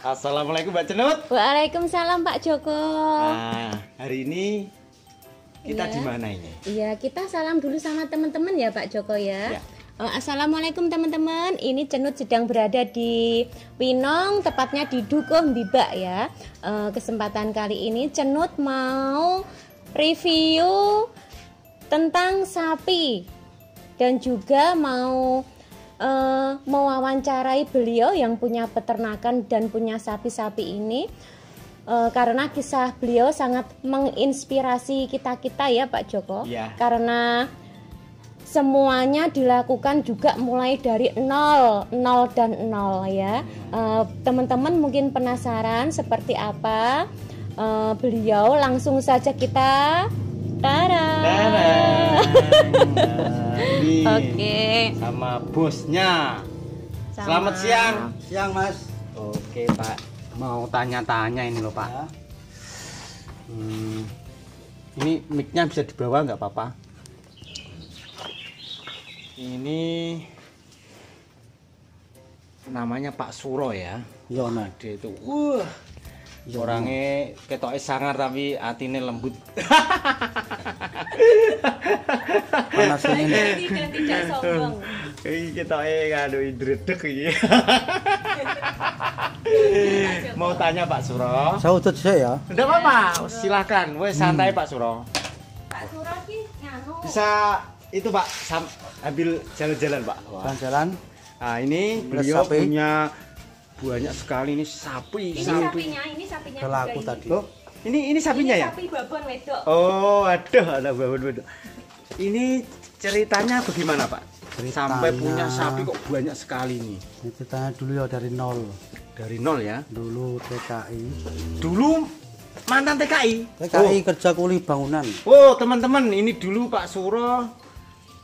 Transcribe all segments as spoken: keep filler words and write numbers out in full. Assalamualaikum Mbak Cenut. Waalaikumsalam Pak Joko. Nah, hari ini kita di mana ini? Iya, kita salam dulu sama teman-teman ya Pak Joko ya. Ya. Assalamualaikum teman-teman, ini Cenut sedang berada di Winong, tepatnya di Dukuh Bibak ya. Kesempatan kali ini Cenut mau review tentang sapi dan juga mau uh, mewawancarai beliau yang punya peternakan dan punya sapi-sapi ini, uh, karena kisah beliau sangat menginspirasi kita-kita ya Pak Joko ya. Karena semuanya dilakukan juga mulai dari nol, nol dan nol ya. Teman-teman uh, mungkin penasaran seperti apa uh, beliau, langsung saja kita tara. Oke. Okay. Sama bosnya. Sama. Selamat siang. Siang Mas. Oke Pak. Mau tanya-tanya ini loh Pak. Ya. Hmm. Ini mic-nya bisa dibawa nggak Papa? Ini namanya Pak Suro ya. Yono dia itu. Wah. Uh, orangnya ketoknya sangar tapi hatinya lembut. Panas ini. Tidak tidak sombong. Iki ketoknya ngadu idredeg iki. Mau tanya Pak Suro? Sautut sik ya. Ndak apa-apa, silakan. Wes santai Pak Suro. Pak Suro ki nganu. Bisa itu Pak, ambil jalan-jalan Pak. Jalan-jalan. Nah ini beliau punya banyak sekali ini sapi. Ini sapi. sapinya, ini sapinya. Berlaku tadi. Oh, ini ini sapinya ini ya. Sapi babon wedok. Oh, aduh, ada babon wedok. Ini ceritanya bagaimana Pak? Ceritanya, sampai punya sapi kok banyak sekali nih. Ceritanya dulu ya dari nol. Dari nol ya. Dulu T K I. Dulu mantan T K I. T K I oh. Kerja kuli bangunan. Oh teman-teman, ini dulu Pak Suro.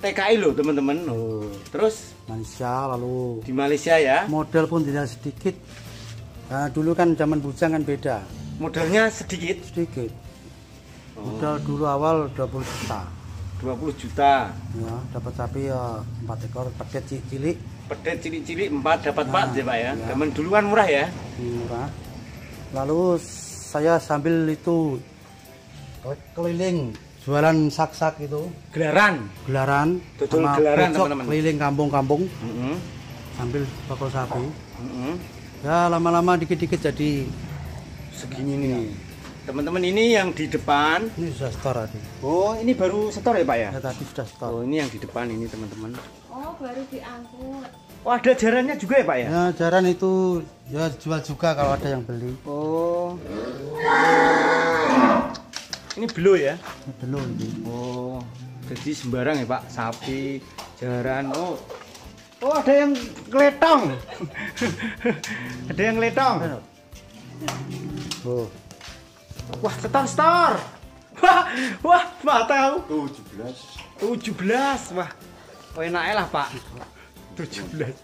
T K I loh teman-teman. Oh. Terus Malaysia lalu di Malaysia ya. Modal pun tidak sedikit. Nah, dulu kan zaman bujang kan beda. Modalnya sedikit. Sedikit. Oh. Modal dulu awal dua puluh juta. dua puluh juta. Ya, dapat sapi ya empat ekor, pedet cilik-cilik. Pedet cilik-cilik empat dapat nah, empat ya Pak ya. Ya. Zaman dulu kan murah ya. Murah. Lalu saya sambil itu keliling jualan sak-sak itu, gelaran, gelaran, betul gelaran teman-teman, keliling kampung-kampung, mm-hmm. sambil bakul sapi, mm-hmm. ya lama-lama dikit-dikit jadi segini nih, ya. Teman-teman ini yang di depan, ini sudah setor tadi. Oh ini baru setor ya Pak ya? Ya tadi sudah setor. Oh ini yang di depan ini teman-teman. Oh baru diangkut. Oh ada jarannya juga ya Pak ya? Ya jaran itu ya jual juga kalau ada yang beli. Oh. Ini belo ya? Belo ini. Oh, jadi sembarang ya Pak, sapi, jaran. Oh, oh ada yang kletong. Ada yang kletong. Oh. Wah, setor-setor. Wah, wah, Pak tahu. tujuh belas. tujuh belas. Wah. Oh, enaknya lah Pak. tujuh belas.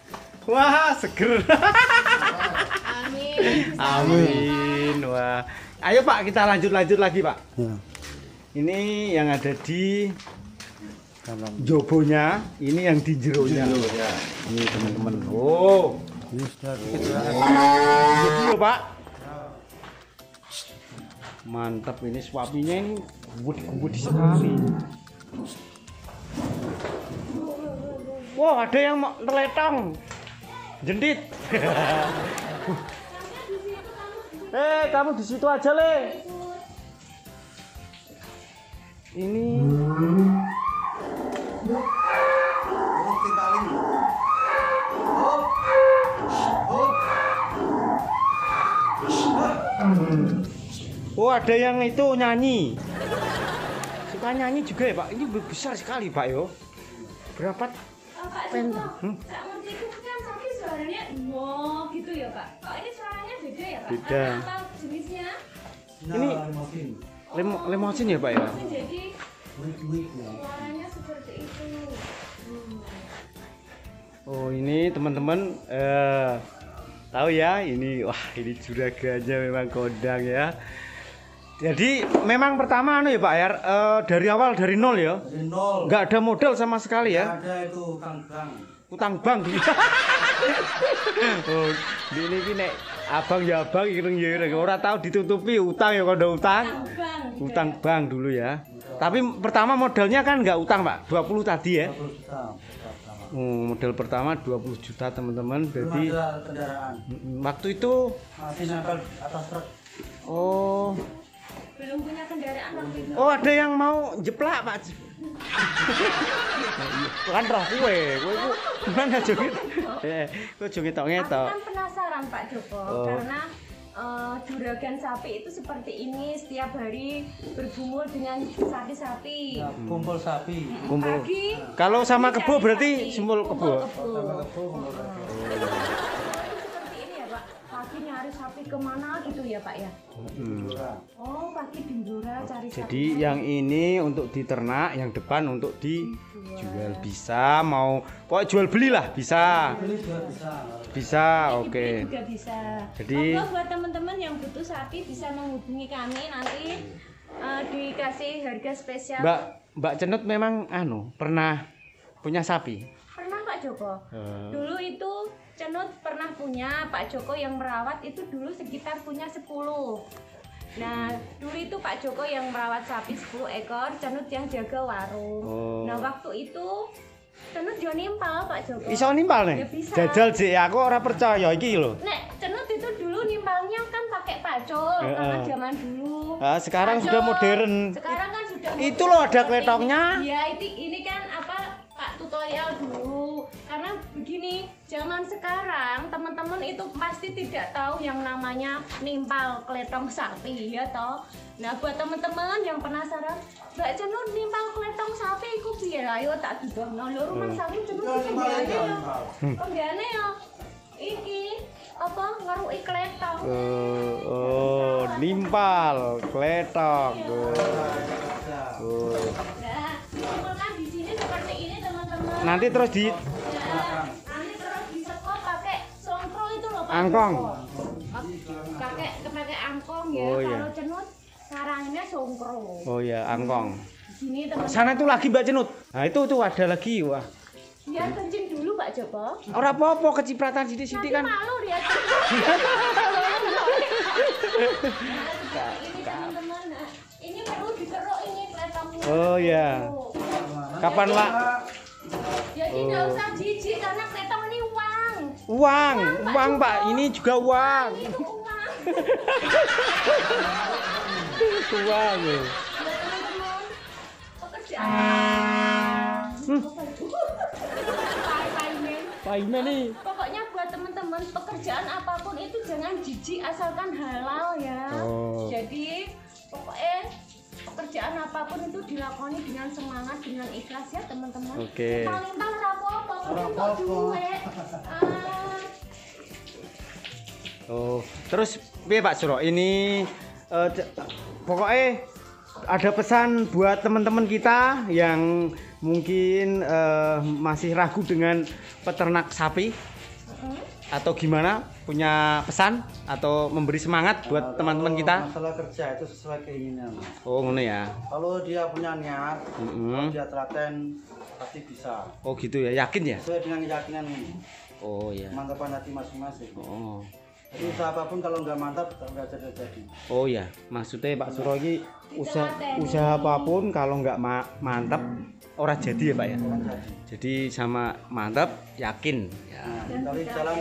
Wah, seger. Amin. Amin. Wah. Ayo Pak, kita lanjut-lanjut lagi Pak ya. Ini yang ada di jobonya, ini yang di jeronya ya. Ini teman-teman. Oh, oh. Pak mantap ini suaminya ini gembut-gembut sekali. Wow, ada yang terletong jendit. Eh, kamu di situ aja, Le. Ini oh, ada yang itu nyanyi. Suka nyanyi juga ya, Pak. Ini besar sekali, Pak, yo. Berapa? Oh, Pak, Joko, hmm? Pak Munti itu kan sapi suaranya wow gitu ya, Pak. Kok ini suaranya beda ya, Pak? Beda. Apa jenisnya? Nah, ini lemosin. Lem oh, lemosin ya, Pak ya? Lemosin jadi suaranya seperti itu. Hmm. Oh, ini teman-teman eh, tahu ya, ini wah ini juragannya memang kondang ya. Jadi memang pertama anu ya Pak R, e, dari awal dari nol ya. Dari nol. Nggak ada modal sama sekali ya. Nggak ada itu kang bang. utang bank. Oh, ini ki nek abang ya abang ireng ya ireng. Ora tau ditutupi utang ya kondo utang. Utang bank dulu ya. Tapi pertama modalnya kan nggak utang, Pak. dua puluh tadi ya. dua puluh juta. Hmm, modal pertama dua puluh juta, teman-teman. Jadi kendaraan. Waktu itu masih nempel atas truk. Oh. Belum punya kendaraan waktu itu. Oh, ada yang mau jeplak, Pak. Kan roh kowe, kowe ku mana jongit. Eh, kowe jongit-ngetok. Aku kan penasaran Pak Joko, oh. karena Uh, juragan sapi itu seperti ini, setiap hari bergumul dengan sapi-sapi. Nah, kumpul sapi. Kumpul. Pagi, kalau sama kebo berarti simpul kebo. Kumpul kebo. Oh. Seperti ini ya Pak. Pagi nyari sapi kemana gitu ya Pak ya? Hmm. Oh, pagi dindura cari sapi. Jadi yang ini untuk diternak, yang depan untuk dijual. Bisa mau kok jual belilah bisa. Beli juga bisa. Bisa, oke. Okay. Juga bisa. Jadi oh, buat teman-teman yang butuh sapi bisa menghubungi kami, nanti uh, dikasih harga spesial. Mbak Mbak Cenut memang anu pernah punya sapi? Pernah Pak Joko. Uh. Dulu itu Cenut pernah punya, Pak Joko yang merawat itu dulu sekitar punya sepuluh. Nah, dulu itu Pak Joko yang merawat sapi sepuluh ekor, Cenut yang jaga warung. Oh. Nah, waktu itu Cenut juga nimpal Pak Joko. Bisa nimpal nih? Ya, bisa. Jajal sih, aku orang percaya iki loh. Nek Cenut itu dulu nimpalnya kan pakai pacul, e -e. karena zaman dulu. Nah, sekarang pacul, sudah modern. Sekarang kan sudah modern. Itu loh ada kletongnya. Iya, ini, ini kan apa Pak tutorial dulu. Karena begini, zaman sekarang teman-teman itu pasti tidak tahu yang namanya nimpal kletong sapi ya toh. Nah, buat teman-teman yang penasaran, Mbak Cenut nimpal kletong sapi iku piye? Ayo tak dibahno lho, rumah sapi Cenut iki piye ya? Pembiane ya. Iki apa ngeruki kletong. Oh, oh nimpal kletong. Oh. Nah, kumpulkan di sini seperti ini teman-teman. Nanti terus di ya, nanti terus disekop pakai songkro itu loh, Pak. Angkong. Pakai pakai angkong ya, oh, kalau iya. Cenut sarangnya songkro. Oh iya, angkong. Sini teman-teman. Sana itu lagi Mbak Cenut. Nah, itu tuh ada lagi, wah. Lihat kencing dulu, Mbak Joko. Ora apa-apa kecipratan sithik-sithik kan. Nanti malu lihat. Nah, ini teman-teman. Ini perlu dikeruk ini kletongnya. Oh iya. Kapan, Pak? Ya tidak usah jijik karena kletong ini uang. Uang, uang, Pak. Ini juga uang. Itu uang. Uang ya. Teman-teman, pekerjaan. Hmm. Pak Paimen. Paimen nih. Pokoknya buat teman-teman pekerjaan apapun itu jangan jijik asalkan halal ya. Oh. Jadi pokoknya pekerjaan apapun itu dilakoni dengan semangat, dengan ikhlas ya teman-teman. Oke. Paling-paling rapopo, rapopo duit. Oh, terus piye Pak Suro? Ini Uh, pokoknya ada pesan buat teman-teman kita yang mungkin uh, masih ragu dengan peternak sapi mm-hmm. atau gimana, punya pesan atau memberi semangat buat teman-teman uh, kita. Masalah kerja itu sesuai keinginan. Oh ngono ya. Kalau dia punya niat, mm-hmm. kalau dia telaten pasti bisa. Oh gitu ya, yakin ya. Sesuai dengan keyakinan ini. Oh ya. Mantapan hati masing-masing. Oh. Jadi usaha apapun kalau nggak mantap nggak jadi-jadi. Oh ya, maksudnya Pak Suro ini usaha, usaha apapun kalau nggak ma mantap hmm. orang jadi ya Pak ya. Orang jadi. Jadi sama mantap yakin. Ya. Nah, dari jalan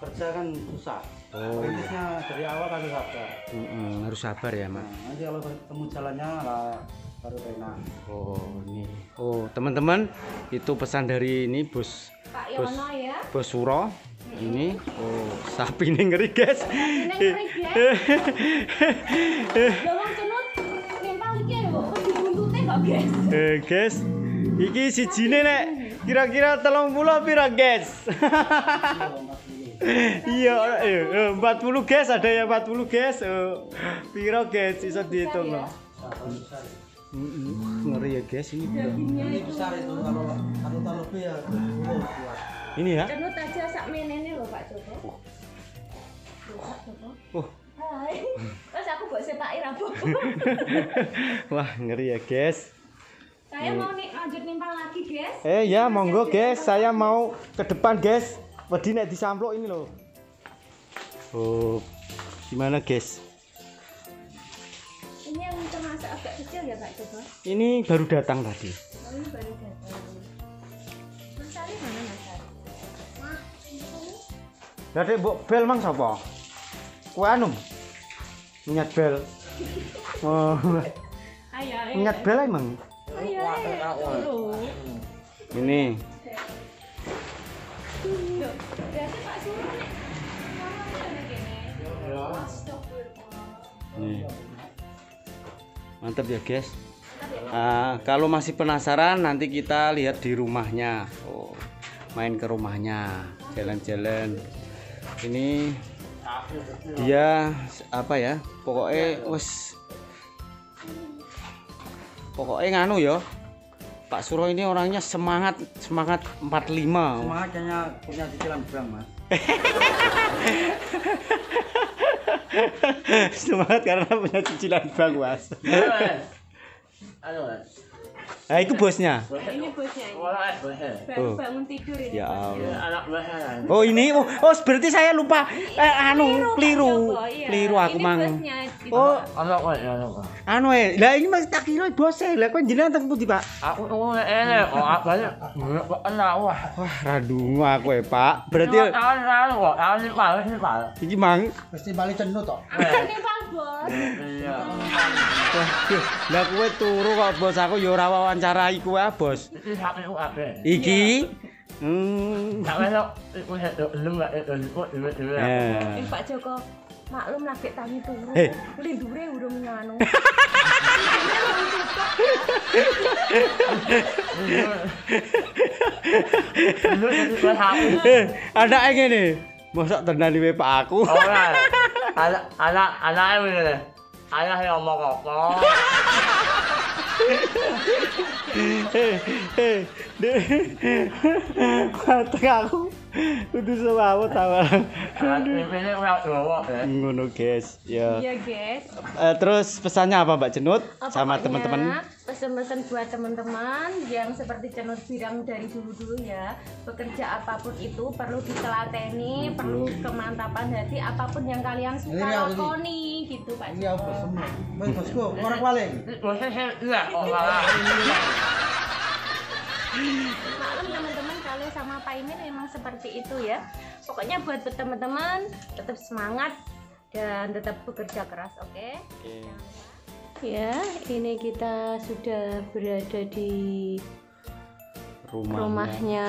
kerja kan susah. Oh. Intinya dari awal harus sabar. Hmm, hmm, harus sabar ya Mak. Nah, nanti kalau ketemu jalannya lah. Baru enak. Oh ini. Oh teman-teman itu pesan dari ini Bos. Pak Yono ya. Bos Suro. Ini oh sapi ini ngeri guys. Eh guys, iki sijine nek kira-kira telung puluh pira guys. Iya empat puluh guys, ada yang empat puluh guys. Pira guys iso dihitung loh. Ngeri ya guys ini. Ini besar itu kalau satu ton lebih ya. Ini ya. Cenut aja sak menene lho Pak Joko. Oh. Oh. Hai. Terus aku mbok sepaki ra apa. Wah, ngeri ya, guys. Saya mau nih lanjut nimpal lagi, guys. Eh ya, monggo guys, saya mau ke depan, guys. Wedi nek disamplok ini loh. Oh, gimana guys? Ini yang termasuk agak kecil ya, Pak Joko? Ini baru datang tadi. Oh, ini baru datang. Mas Ali mana, Mas Ali? Nah, ini. Lah Dek Mbok Bel mang sapa? Kowe anu. Minyak bel. Oh. Ayo. Minyak bel emang. Ini. Nih. Mantap ya guys. Uh, kalau masih penasaran nanti kita lihat di rumahnya. Oh, main ke rumahnya, jalan-jalan. Ini dia apa ya? Pokoknya wes. Pokoknya nganu ya, Pak Suro ini orangnya semangat, semangat empat puluh lima. Semangat hanya punya cicilan bank, Mas. Semangat karena punya cicilan bank, Mas. Halo, Mas. Nah, itu bosnya. Ini bosnya. Ini. Oh. Bangun tidur ini. Ya Allah. Oh, ini. Oh, oh berarti saya lupa. Eh, anu, keliru. Keliru aku mang. Oh, anak wae, anak wae. Anu eh, lah ini masih tak kira bos e. Lah kok jenengan teng pundi, Pak? Aku ngene, kok banyak. Enak wah. Wah, radungu aku e, Pak. Berarti tahun lalu kok, tahun iki malah iki, Pak. Iki mang. Mesti bali Cenut to. Iki Pak Bos. Iya. Lah kowe turu kok bos aku ya ora wawancara iku wae, Bos. Iki sampe kabeh. Iki hmm, sampe lho, iku lho lembak lho. Eh, Pak Joko maklum lagi tangi turu, hey. Lindure urung nyanu. Ada yang ini, mosok tenan di Pak aku. Ora, anak anak anak ini, ayah yang mau ngomong. Hehehe, kata aku udah selamat awal. Ini udah bawa ya. Ngono guys, ya. Iya guys. Terus pesannya apa Mbak Cenut sama teman-teman? Pesan-pesan buat teman-teman yang seperti Cenut bilang dari dulu-dulu ya, bekerja apapun itu perlu ditelateni, perlu kemantapan hati, apapun yang kalian suka lakoni gitu Pak Cenut. Iya bosku, korek paling. Maklum teman-teman kalau sama Pak Imin memang seperti itu ya. Pokoknya buat teman-teman tetap semangat dan tetap bekerja keras, oke? Okay? Okay. Ya, ini kita sudah berada di rumahnya, rumahnya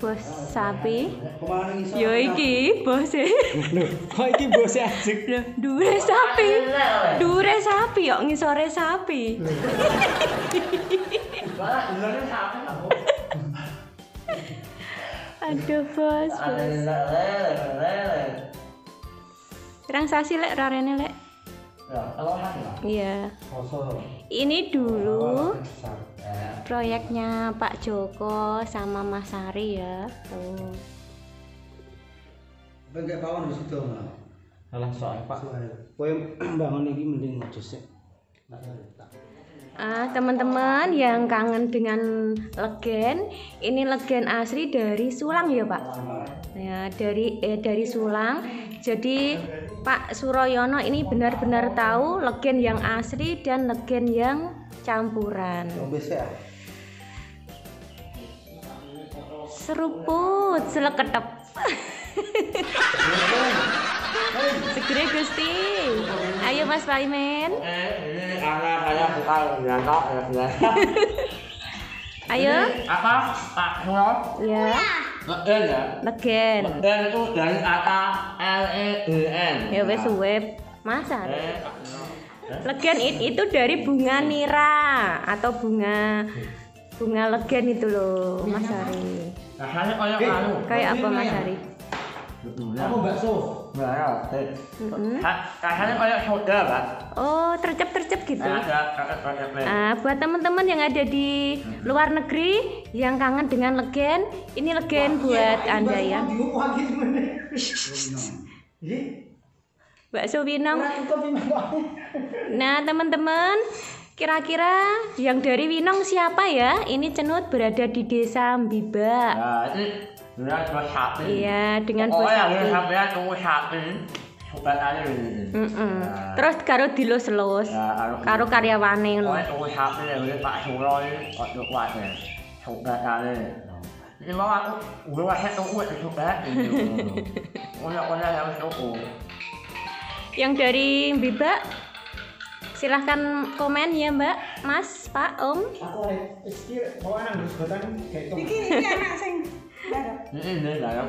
bos sapi. Yo iki bose. Kok iki bose ajik? Dure sapi. Dure sapi kok ngisore sapi. Aduh bos, bos. Terang sasi lek rarene lek. Iya. Ini dulu proyeknya Pak Joko sama Mas Sari ya. Tuh. Bengke bangun wis itu. Alah soal Pak. Kowe bangun iki mending ngejus. Ah, teman-teman yang kangen dengan legen, ini legen asli dari Sulang ya Pak. Ya dari eh, dari Sulang. Jadi Pak Suroyono ini benar-benar tahu legen yang asli dan legen yang campuran. Seruput seleketep. Segera Gusti. Ayo Mas Paimen. Ayo. Apa Pak Suroyono? Ya. Legen ya. Legen. Legen itu dari kata L E G E N. Ya wes web masa. Legen itu dari bunga nira atau bunga bunga legen itu loh Mas Hari. Kayak apa Mas Hari? Aku bakso. Oh tercep-tercep gitu. Nah, buat teman-teman yang ada di luar negeri yang kangen dengan legen, ini legen buat Anda ya. Bakso Winong. Nah teman-teman Kira-kira yang dari Winong siapa ya? Ini Cenut berada di Desa Mbibak. Nah, ini dengan dua sapi. Iya, dengan dua sapi. Oh, sampean tunggu sapi. Obatane lho. Heeh. Terus karo dilus-lus. Nah, karo karyawane lho. Oh, tunggu sapi lho Pak Suroyono iki ojo kuwate. Obatane. Ini mau aku gua wae tunggu obat iki. Ono-ono yang tunggu. Yang dari Mbibak silahkan komen ya Mbak, Mas, Pak, Om. Aku iki mau anak gotan kayak itu. Iki iki anak sing darap. Heeh, darap.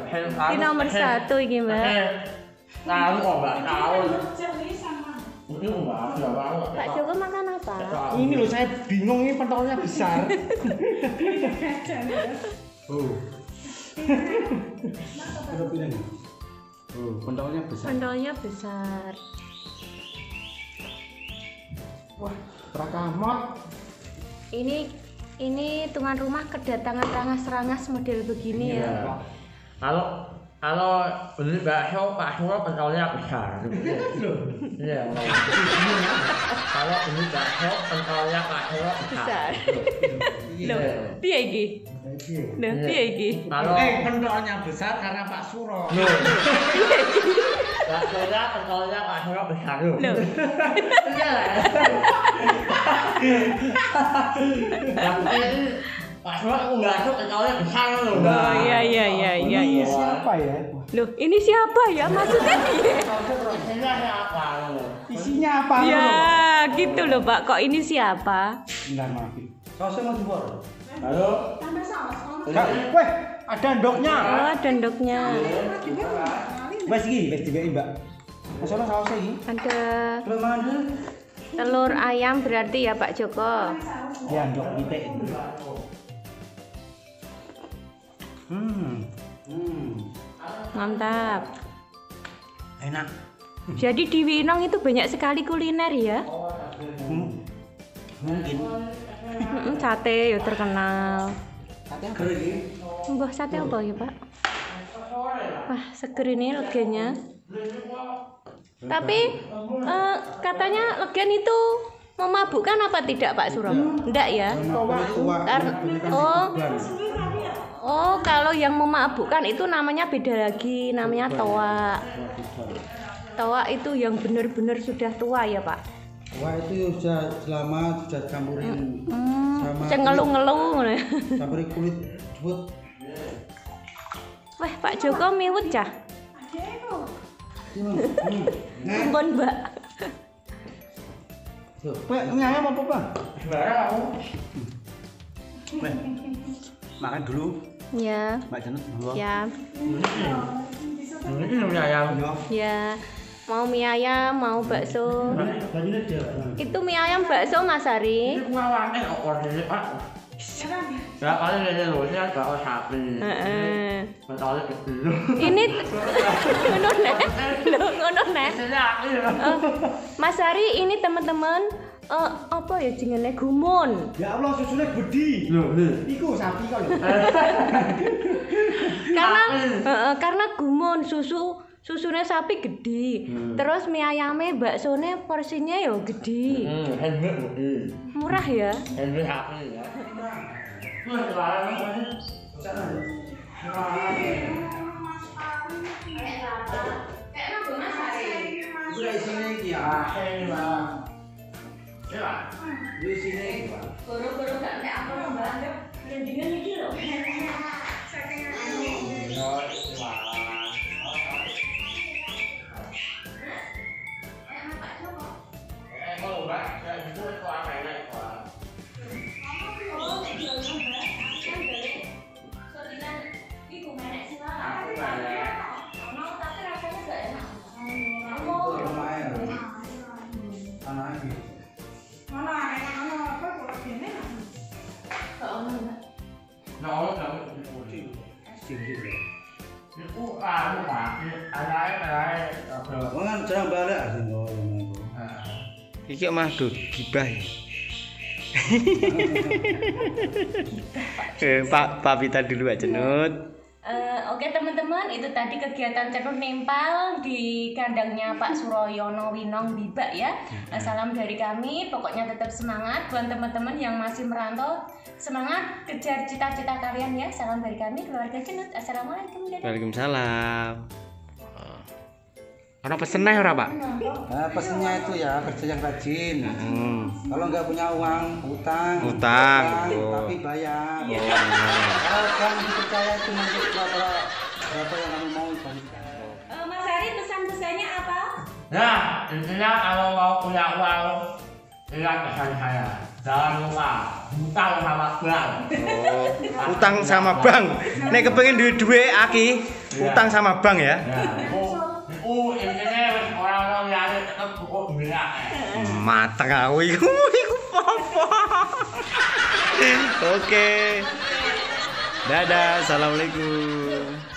Ini nomor satu iki, Mbak. Tahu kok, Mbak, tahu. Ini Mbak, enggak tahu. Pak Joko makan apa? Ini loh saya bingung ini pentolnya besar. Oh. Oh, pentolnya besar. Pentolnya besar. Wah, prakamot. Ini ini tuan rumah kedatangan rangas-rangas model begini iya. Ya. Kalau kalau beli bakso Pak Suroyono pentolnya besar. Iya. Kalau beli bakso pentolnya Pak Suroyono besar. Loh, piye iki? Loh, piye iki? Eh, pentolnya besar karena Pak Suroyono. Loh. Baksonya pentolnya Pak Suroyono besar. Loh. Iya. Tapi Pak Suroyono enggak tuh pentolnya besar loh. Oh iya iya iya iya iya. Siapa ya? Loh, ini siapa ya? Maksudnya piye? Isinya apa loh? Isinya apa loh? Ya, gitu loh, Pak. Kok ini siapa? Enggak maaf. Sausnya mau jebol. Halo. Tambah saus. Weh, ada ndoknya. Oh, ada ndoknya. Wes iki, wes diweki, Mbak. Masalah sausnya iki. Ada. Terus mana? Telur ayam berarti ya Pak Joko. Ya, ndok pitik. Hmm. Hmm. Mantap. Enak. Jadi di Winong itu banyak sekali kuliner ya? Hmm. Mungkin. Sate ya terkenal. Sate apa ini? Mbah sate apa ya, Pak? Wah, seger ini legennya. Tapi eh, katanya legen itu memabukkan apa tidak Pak Suroyono? Enggak ya? Oh. Oh, kalau yang memabukkan itu namanya beda lagi, namanya toa. Toa itu yang benar-benar sudah tua ya, Pak? Wah itu sudah selama sudah campurin hmm, sama ngeluh-ngeluh campurin kulit jut. Wah Pak Joko miwut cah. Ampun Mbak. Pak nyayam apa Pak? Makan dulu. Ya. Mbak Cenut dulu. Ya. Ini nyayam. Ya. Mau mie ayam, mau bakso. Itu mie ayam bakso Mas Ari. Ini kuawane kok ordernya Pak. Ya paling ada lulusnya bakso sapi. Heeh. Mentolnya kecil. Ini ngono nek. Loh ngono nek. Mas Ari ini teman-teman eh apa ya jenenge gumon. Ya Allah susune gede. Loh, iku sapi kok lho. Karena heeh karena gumon susu susunya sapi gede, hmm. Terus mie ayamnya, baksonya porsinya ya gede, hmm. Murah ya? Enak sapi ya. Iki mah do gibah. Pak Pak Vita dulu Pak Cenut. Uh, Oke okay, teman-teman, itu tadi kegiatan cenut nempal di kandangnya Pak Suroyono Winong Bibak ya. Uh, salam dari kami, pokoknya tetap semangat buat teman-teman yang masih merantau. Semangat kejar cita-cita kalian ya. Salam dari kami keluarga Cenut. Assalamualaikum. Waalaikumsalam. Karena pesennya ya Pak? Nah, pesennya itu ya kerja yang rajin. Hmm. Kalau nggak punya uang, utang. Utang. utang oh. Tapi bayar. Oh. Kalau kamu percaya itu nanti berapa berapa yang kamu mau bayar. Uh, Mas Ari, pesan-pesannya apa? Nah, intinya kalau mau punya uang, ingat pesan saya. Jangan lupa utang sama bank. Oh. Utang sama bank. Nek kepengen duit-duit aki, ya. Utang sama bank ya. Nah. Oh, ini orang-orang yang ada tetap Dukuh Bibak. Mateng aku iku iku apa? Oke. Dadah, assalamualaikum.